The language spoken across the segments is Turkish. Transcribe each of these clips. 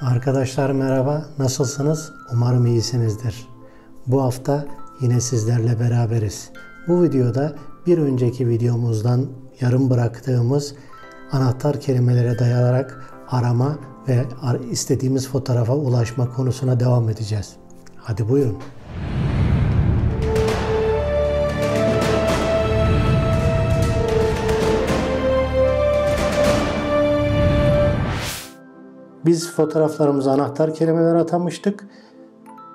Arkadaşlar merhaba, nasılsınız? Umarım iyisinizdir. Bu hafta yine sizlerle beraberiz. Bu videoda bir önceki videomuzdan yarım bıraktığımız anahtar kelimelere dayanarak arama ve istediğimiz fotoğrafa ulaşma konusuna devam edeceğiz. Hadi buyurun. Biz fotoğraflarımıza anahtar kelimeler atamıştık.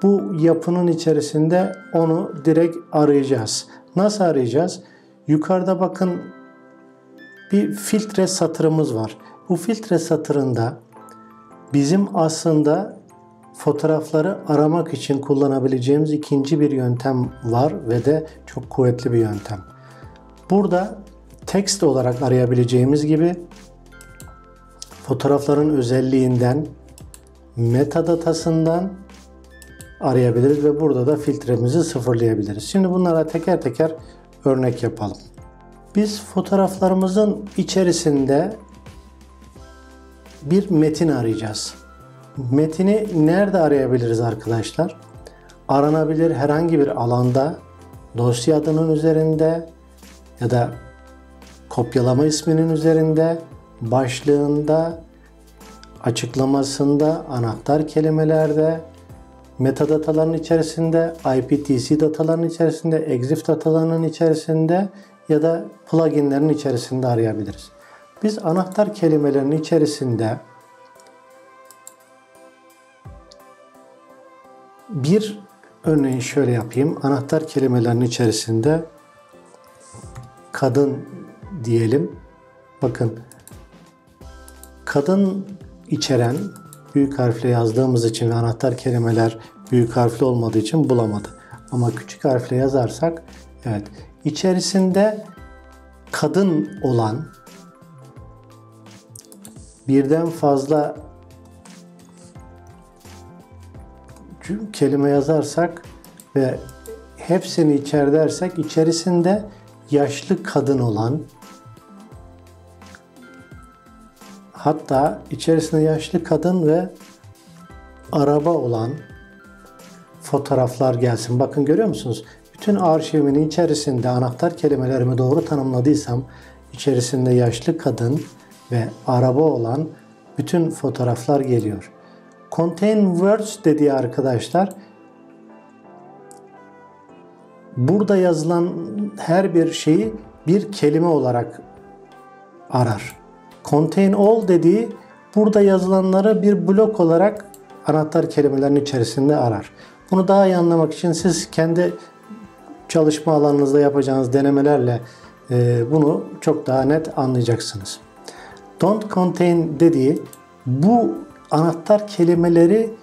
Bu yapının içerisinde onu direkt arayacağız. Nasıl arayacağız? Yukarıda bakın bir filtre satırımız var. Bu filtre satırında bizim aslında fotoğrafları aramak için kullanabileceğimiz ikinci bir yöntem var ve de çok kuvvetli bir yöntem. Burada text olarak arayabileceğimiz gibi fotoğrafların özelliğinden, metadatasından arayabiliriz ve burada da filtremizi sıfırlayabiliriz. Şimdi bunlara teker teker örnek yapalım. Biz fotoğraflarımızın içerisinde bir metin arayacağız. Metini nerede arayabiliriz arkadaşlar? Aranabilir herhangi bir alanda, dosya adının üzerinde ya da kopyalama isminin üzerinde, başlığında, açıklamasında, anahtar kelimelerde, metadataların içerisinde, IPTC dataların içerisinde, EXIF datalarının içerisinde ya da pluginlerin içerisinde arayabiliriz. Biz anahtar kelimelerin içerisinde bir örneği şöyle yapayım. Anahtar kelimelerin içerisinde kadın diyelim. Bakın, kadın içeren büyük harfle yazdığımız için ve anahtar kelimeler büyük harfli olmadığı için bulamadı. Ama küçük harfle yazarsak, evet, içerisinde kadın olan birden fazla kelime yazarsak ve hepsini içer dersek, içerisinde yaşlı kadın olan, hatta içerisinde yaşlı kadın ve araba olan fotoğraflar gelsin. Bakın görüyor musunuz? Bütün arşivimin içerisinde anahtar kelimelerimi doğru tanımladıysam, içerisinde yaşlı kadın ve araba olan bütün fotoğraflar geliyor. Contain words dediği arkadaşlar, burada yazılan her bir şeyi bir kelime olarak arar. Contain all dediği, burada yazılanları bir blok olarak anahtar kelimelerin içerisinde arar. Bunu daha iyi anlamak için siz kendi çalışma alanınızda yapacağınız denemelerle bunu çok daha net anlayacaksınız. Don't contain dediği, bu anahtar kelimeleri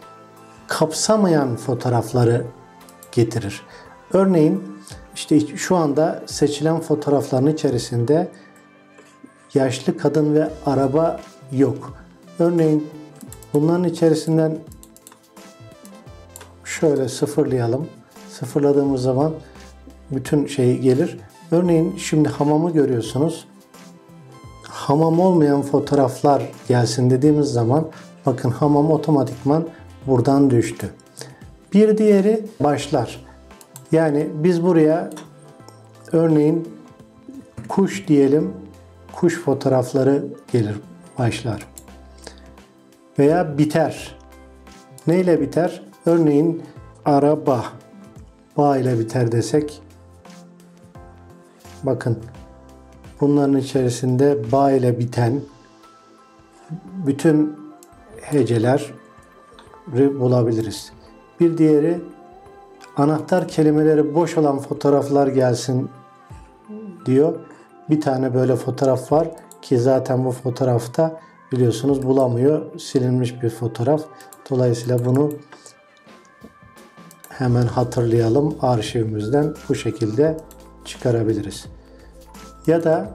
kapsamayan fotoğrafları getirir. Örneğin işte şu anda seçilen fotoğrafların içerisinde yaşlı kadın ve araba yok. Örneğin bunların içerisinden şöyle sıfırlayalım. Sıfırladığımız zaman bütün şey gelir. Örneğin şimdi hamamı görüyorsunuz. Hamam olmayan fotoğraflar gelsin dediğimiz zaman bakın hamam otomatikman buradan düştü. Bir diğeri başlar. Yani biz buraya örneğin kuş diyelim. Kuş fotoğrafları gelir, başlar. Veya biter. Neyle biter? Örneğin araba. Ba ile biter desek. Bakın bunların içerisinde ba ile biten bütün heceleri bulabiliriz. Bir diğeri anahtar kelimeleri boş olan fotoğraflar gelsin diyor. Bir tane böyle fotoğraf var ki zaten bu fotoğrafta biliyorsunuz bulamıyor. Silinmiş bir fotoğraf. Dolayısıyla bunu hemen hatırlayalım. Arşivimizden bu şekilde çıkarabiliriz. Ya da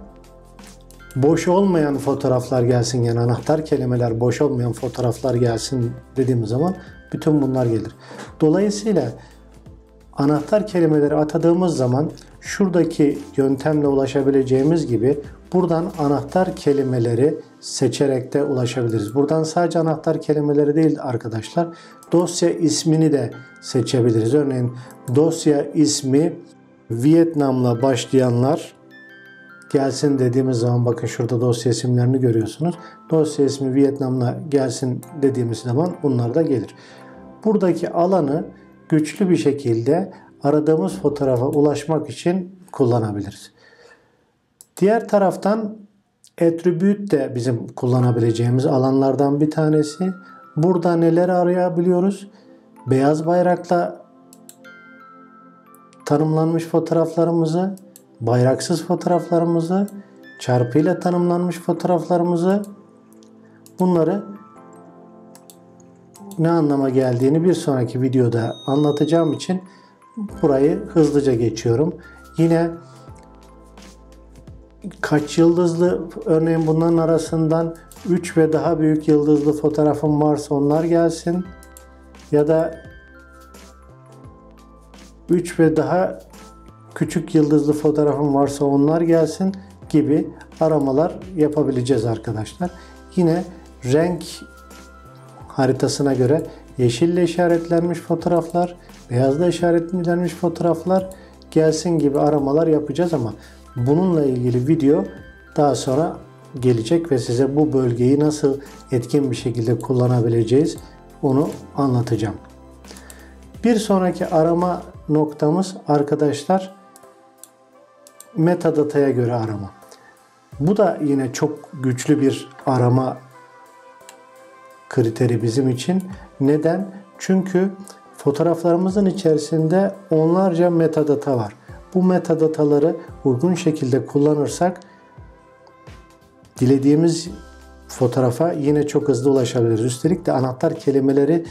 boş olmayan fotoğraflar gelsin, yani anahtar kelimeler boş olmayan fotoğraflar gelsin dediğimiz zaman bütün bunlar gelir. Dolayısıyla anahtar kelimeleri atadığımız zaman şuradaki yöntemle ulaşabileceğimiz gibi buradan anahtar kelimeleri seçerek de ulaşabiliriz. Buradan sadece anahtar kelimeleri değil arkadaşlar, dosya ismini de seçebiliriz. Örneğin dosya ismi Vietnam'la başlayanlar gelsin dediğimiz zaman bakın şurada dosya isimlerini görüyorsunuz. Dosya ismi Vietnam'la gelsin dediğimiz zaman bunlar da gelir. Buradaki alanı güçlü bir şekilde aradığımız fotoğrafa ulaşmak için kullanabiliriz. Diğer taraftan attribute de bizim kullanabileceğimiz alanlardan bir tanesi. Burada neler arayabiliyoruz? Beyaz bayrakla tanımlanmış fotoğraflarımızı, bayraksız fotoğraflarımızı, çarpıyla tanımlanmış fotoğraflarımızı, bunları ne anlama geldiğini bir sonraki videoda anlatacağım için burayı hızlıca geçiyorum. Yine kaç yıldızlı, örneğin bunların arasından 3 ve daha büyük yıldızlı fotoğrafım varsa onlar gelsin. Ya da 3 ve daha küçük yıldızlı fotoğrafım varsa onlar gelsin gibi aramalar yapabileceğiz arkadaşlar. Yine renk haritasına göre yeşille işaretlenmiş fotoğraflar, beyazla işaretlenmiş fotoğraflar gelsin gibi aramalar yapacağız ama bununla ilgili video daha sonra gelecek ve size bu bölgeyi nasıl etkin bir şekilde kullanabileceğiz onu anlatacağım. Bir sonraki arama noktamız arkadaşlar metadata'ya göre arama. Bu da yine çok güçlü bir arama kriteri bizim için. Neden? Çünkü fotoğraflarımızın içerisinde onlarca metadata var. Bu metadataları uygun şekilde kullanırsak dilediğimiz fotoğrafa yine çok hızlı ulaşabiliriz. Üstelik de anahtar kelimeleri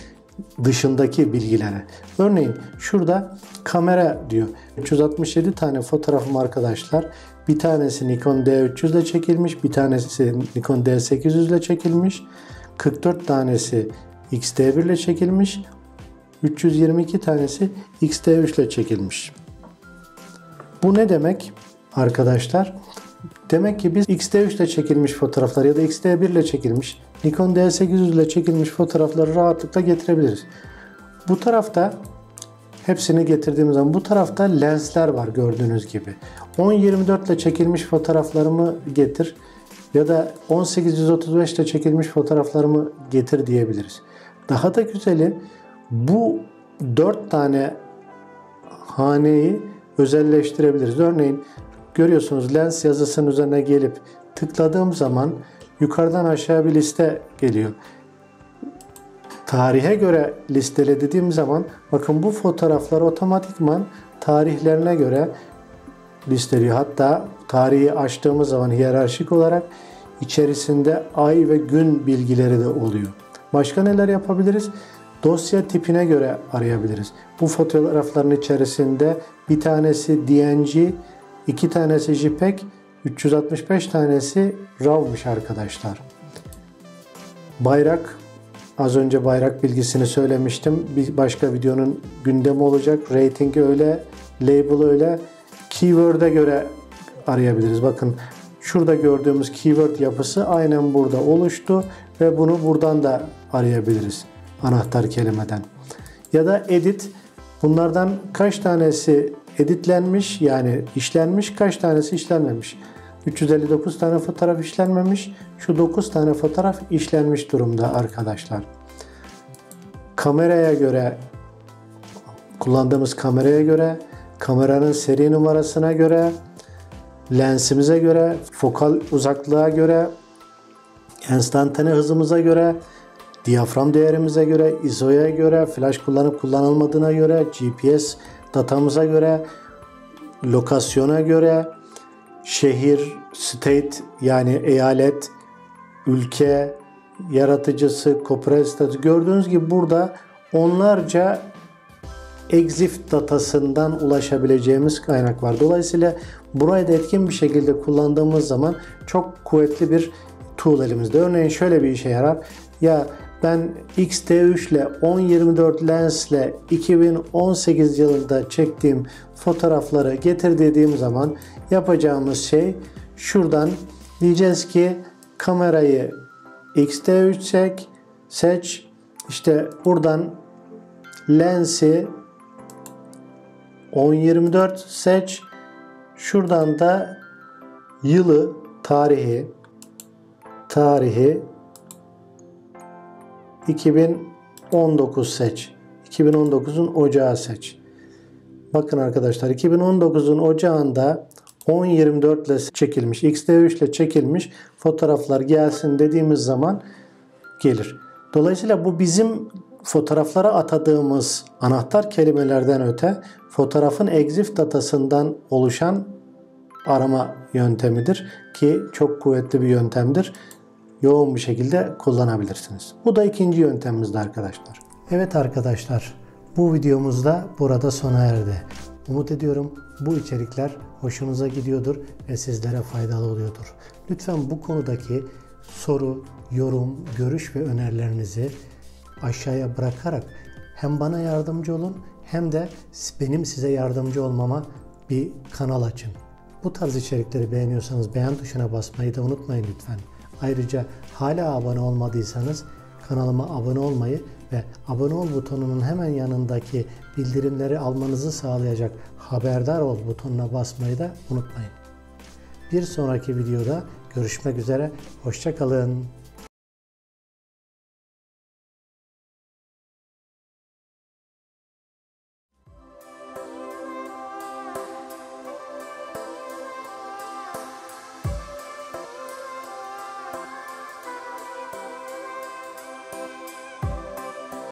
dışındaki bilgilere. Örneğin şurada kamera diyor. 367 tane fotoğrafım arkadaşlar. Bir tanesi Nikon D300 ile çekilmiş, bir tanesi Nikon D800 ile çekilmiş, 44 tanesi X-T1 ile çekilmiş, 322 tanesi X-T3 ile çekilmiş. Bu ne demek arkadaşlar? Demek ki biz X-T3 ile çekilmiş fotoğraflar ya da X-T1 ile çekilmiş, Nikon D800 ile çekilmiş fotoğrafları rahatlıkla getirebiliriz. Bu tarafta hepsini getirdiğimiz zaman bu tarafta lensler var gördüğünüz gibi. 10-24 ile çekilmiş fotoğraflarımı getir ya da 18-35 ile çekilmiş fotoğraflarımı getir diyebiliriz. Daha da güzeli bu 4 tane haneyi özelleştirebiliriz. Örneğin görüyorsunuz lens yazısının üzerine gelip tıkladığım zaman yukarıdan aşağı bir liste geliyor. Tarihe göre listele dediğim zaman bakın bu fotoğraflar otomatikman tarihlerine göre listeliyor. Hatta tarihi açtığımız zaman hiyerarşik olarak içerisinde ay ve gün bilgileri de oluyor. Başka neler yapabiliriz? Dosya tipine göre arayabiliriz. Bu fotoğrafların içerisinde bir tanesi DNG, 2 tanesi JPEG, 365 tanesi RAW'mış arkadaşlar. Bayrak, az önce bayrak bilgisini söylemiştim. Bir başka videonun gündemi olacak. Rating'i öyle, label'ı öyle. Keyword'e göre arayabiliriz. Bakın şurada gördüğümüz keyword yapısı aynen burada oluştu ve bunu buradan da arayabiliriz. Anahtar kelimeden. Ya da edit, bunlardan kaç tanesi editlenmiş yani işlenmiş, kaç tanesi işlenmemiş. 359 tane fotoğraf işlenmemiş, şu 9 tane fotoğraf işlenmiş durumda arkadaşlar. Kameraya göre, kullandığımız kameraya göre, kameranın seri numarasına göre, lensimize göre, fokal uzaklığa göre, enstantane hızımıza göre, diyafram değerimize göre, ISO'ya göre, flash kullanıp kullanılmadığına göre, GPS datamıza göre, lokasyona göre, şehir, state yani eyalet, ülke, yaratıcısı, copyright statü gördüğünüz gibi burada onlarca EXIF datasından ulaşabileceğimiz kaynak var. Dolayısıyla burayı da etkin bir şekilde kullandığımız zaman çok kuvvetli bir tool elimizde. Örneğin şöyle bir işe yarar. Ya ben X-T3 ile 10-24 lensle 2018 yılında çektiğim fotoğrafları getir dediğim zaman yapacağımız şey şuradan diyeceğiz ki kamerayı X-T3 seç. İşte buradan lensi 10-24 seç. Şuradan da yılı, tarihi 2019 seç. 2019'un ocağı seç. Bakın arkadaşlar, 2019'un ocağında 10-24 ile çekilmiş, X-T3 ile çekilmiş fotoğraflar gelsin dediğimiz zaman gelir. Dolayısıyla bu bizim fotoğraflara atadığımız anahtar kelimelerden öte fotoğrafın EXIF datasından oluşan arama yöntemidir ki çok kuvvetli bir yöntemdir. Yoğun bir şekilde kullanabilirsiniz. Bu da ikinci yöntemimizdi arkadaşlar. Evet arkadaşlar, bu videomuz da burada sona erdi. Umut ediyorum bu içerikler hoşunuza gidiyordur ve sizlere faydalı oluyordur. Lütfen bu konudaki soru, yorum, görüş ve önerilerinizi aşağıya bırakarak hem bana yardımcı olun hem de benim size yardımcı olmama bir kanal açın. Bu tarz içerikleri beğeniyorsanız beğen tuşuna basmayı da unutmayın lütfen. Ayrıca hala abone olmadıysanız kanalıma abone olmayı ve abone ol butonunun hemen yanındaki bildirimleri almanızı sağlayacak haberdar ol butonuna basmayı da unutmayın. Bir sonraki videoda görüşmek üzere, hoşça kalın.